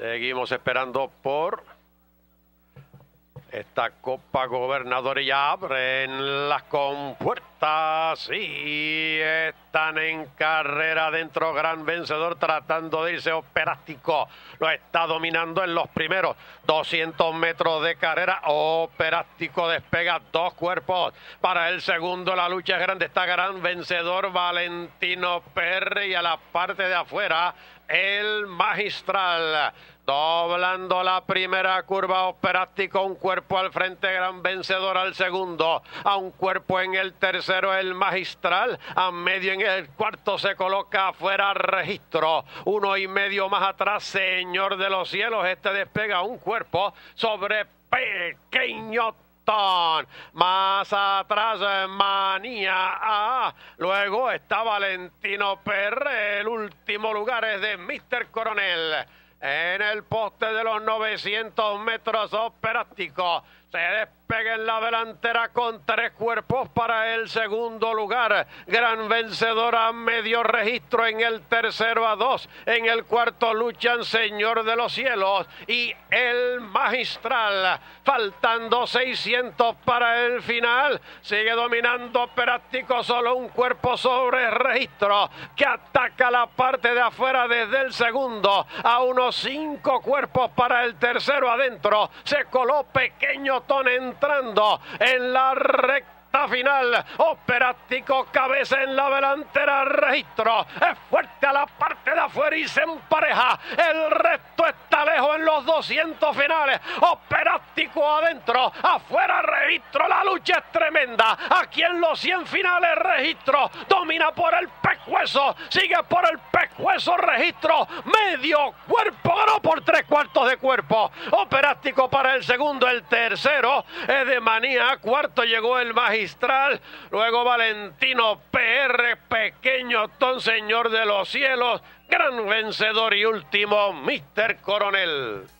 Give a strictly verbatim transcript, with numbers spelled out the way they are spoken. Seguimos esperando por esta Copa Gobernador y ya abren las compuertas y están en carrera adentro. Gran Vencedor tratando de irse. Operástico lo está dominando en los primeros doscientos metros de carrera. Operástico despega dos cuerpos para el segundo. La lucha es grande. Está Gran Vencedor, Valentino P R y a la parte de afuera El Magistral. Doblando la primera curva, Operástico un cuerpo al frente, Gran Vencedor al segundo, a un cuerpo en el tercero El Magistral, a medio en el cuarto se coloca afuera Registro, uno y medio más atrás Señor de los Cielos, este despega un cuerpo sobre Pequeño Ton, más atrás Manía A, luego está Valentino P R, el último lugar es de míster Coronel. En el poste de los novecientos metros, Operástico se despega en la delantera con tres cuerpos para el segundo lugar. Gran Vencedor a medio, Registro en el tercero a dos. En el cuarto luchan Señor de los Cielos y El Magistral. Faltando seiscientos para el final. Sigue dominando Operástico, solo un cuerpo sobre Registro que ataca la parte de afuera desde el segundo. A unos cinco cuerpos para el tercero adentro. Se coló Pequeño Ton entrando en la recta final. Operástico cabeza en la delantera, Registro es fuerte a la parte de afuera y se empareja, el resto está lejos en los doscientos finales. Operástico adentro, afuera Registro, la lucha es tremenda, aquí en los cien finales Registro domina por el pescuezo, sigue por el pescuezo Registro, medio cuerpo, ganó por tres cuartos de cuerpo, Operástico para el segundo, el tercero es de Manía, cuarto llegó El Magistral, luego Valentino P R, Pequeño Ton, Señor de los Cielos, Gran Vencedor y último míster Coronel.